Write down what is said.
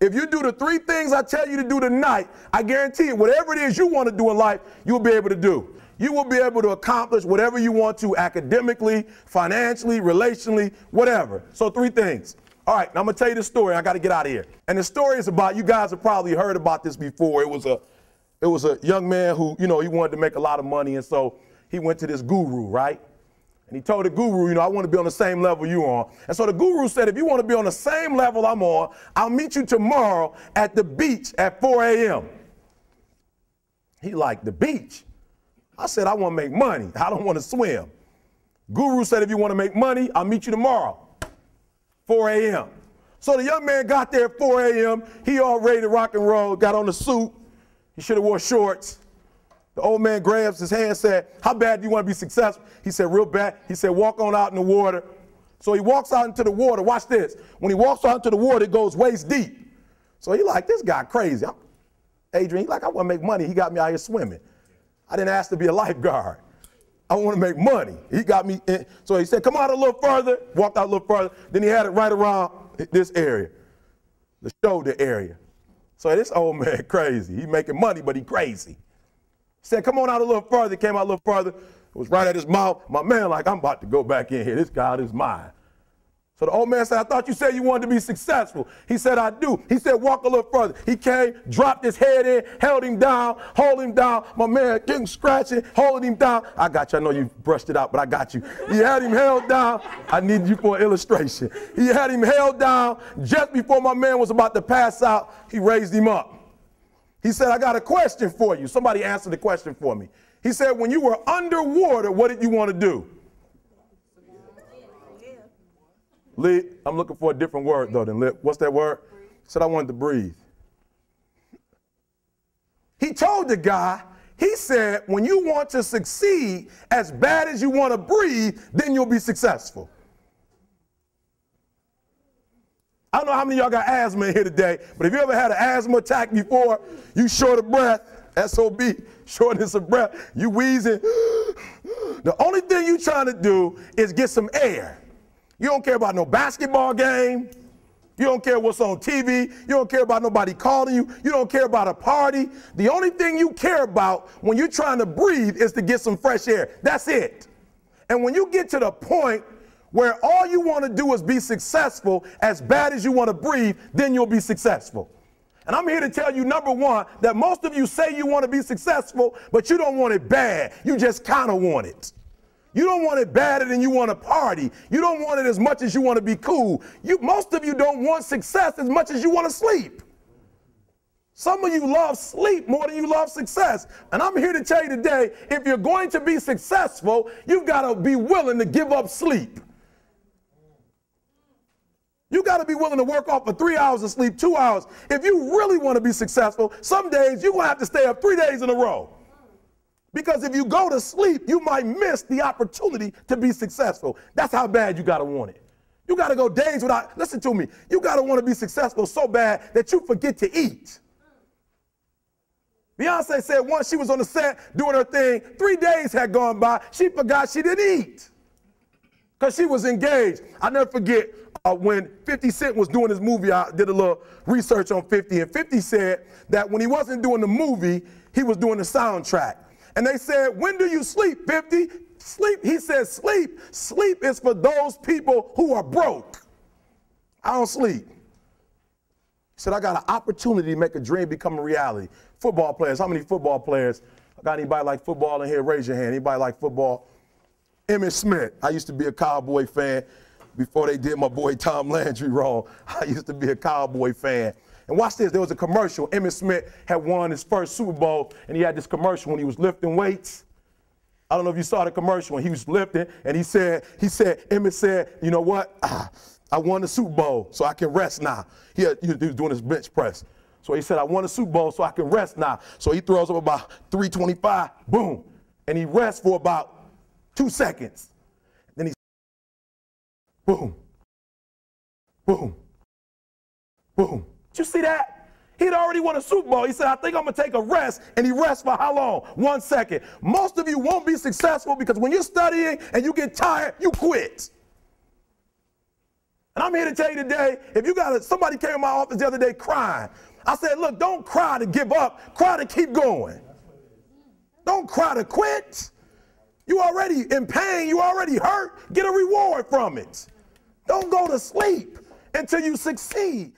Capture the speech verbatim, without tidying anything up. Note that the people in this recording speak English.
If you do the three things I tell you to do tonight, I guarantee you, whatever it is you want to do in life, you'll be able to do. You will be able to accomplish whatever you want to academically, financially, relationally, whatever. So three things. All right, now I'm going to tell you the story. I got to get out of here. And the story is about, you guys have probably heard about this before. It was a it was a young man who, you know, he wanted to make a lot of money. And so he went to this guru, right? And he told the guru, you know, I want to be on the same level you on. And so the guru said, if you want to be on the same level I'm on, I'll meet you tomorrow at the beach at four A M He liked the beach. I said, I want to make money. I don't want to swim. Guru said, if you want to make money, I'll meet you tomorrow. four A M So the young man got there at four A M He all ready to rock and roll, got on the suit. He should have wore shorts. The old man grabs his hand and said, how bad do you want to be successful? He said, real bad. He said, walk on out in the water. So he walks out into the water. Watch this. When he walks out into the water, it goes waist deep. So he like, this guy crazy. I'm, Adrian, he like, I want to make money. He got me out here swimming. I didn't ask to be a lifeguard. I want to make money. He got me in. So he said, come out a little further, walked out a little further. Then he had it right around this area, the shoulder area. So this old man crazy. He making money, but he crazy. He said, come on out a little further. Came out a little further. It was right at his mouth. My man like, I'm about to go back in here. This guy is mine. So the old man said, I thought you said you wanted to be successful. He said, I do. He said, walk a little further. He came, dropped his head in, held him down, hold him down. My man getting scratching, holding him down. I got you. I know you brushed it out, but I got you. He had him held down. I need you for an illustration. He had him held down. Just before my man was about to pass out, he raised him up. He said, I got a question for you. Somebody answer the question for me. He said, when you were underwater, what did you want to do? Lee, I'm looking for a different word, though, than lip. What's that word? Breathe. Said I wanted to breathe. He told the guy, he said, when you want to succeed as bad as you want to breathe, then you'll be successful. I don't know how many of y'all got asthma in here today, but if you ever had an asthma attack before, you short of breath, S O B, shortness of breath, you wheezing. The only thing you trying to do is get some air. You don't care about no basketball game. You don't care what's on T V. You don't care about nobody calling you. You don't care about a party. The only thing you care about when you're trying to breathe is to get some fresh air. That's it. And when you get to the point where all you want to do is be successful, as bad as you want to breathe, then you'll be successful. And I'm here to tell you, number one, that most of you say you want to be successful, but you don't want it bad. You just kind of want it. You don't want it badder than you want to party. You don't want it as much as you want to be cool. You, most of you don't want success as much as you want to sleep. Some of you love sleep more than you love success. And I'm here to tell you today, if you're going to be successful, you've got to be willing to give up sleep. You got to be willing to work off for three hours of sleep, two hours. If you really want to be successful, some days you're going to have to stay up three days in a row. Because if you go to sleep, you might miss the opportunity to be successful. That's how bad you got to want it. You got to go days without, listen to me, you got to want to be successful so bad that you forget to eat. Beyonce said once she was on the set doing her thing, three days had gone by, she forgot she didn't eat because she was engaged. I'll never forget uh, when fifty Cent was doing his movie, I did a little research on fifty, and fifty said that when he wasn't doing the movie, he was doing the soundtrack. And they said, when do you sleep, fifty? Sleep, he said, sleep. Sleep is for those people who are broke. I don't sleep. He said, I got an opportunity to make a dream become a reality. Football players, how many football players? I got anybody like football in here? Raise your hand. Anybody like football? Emmitt Smith. I used to be a Cowboy fan before they did my boy Tom Landry wrong. I used to be a Cowboy fan. And watch this, there was a commercial. Emmitt Smith had won his first Super Bowl, and he had this commercial when he was lifting weights. I don't know if you saw the commercial when he was lifting, and he said, he said, Emmitt said, you know what? Ah, I won the Super Bowl, so I can rest now. He, had, he was doing his bench press. So he said, I won the Super Bowl, so I can rest now. So he throws up about three twenty-five, boom, and he rests for about two seconds. Then he boom, boom, boom. You see that? He'd already won a Super Bowl. He said, I think I'm going to take a rest. And he rests for how long? One second. Most of you won't be successful because when you're studying and you get tired, you quit. And I'm here to tell you today, if you got a, somebody came in my office the other day crying. I said, look, don't cry to give up. Cry to keep going. Don't cry to quit. You already in pain. You already hurt. Get a reward from it. Don't go to sleep until you succeed.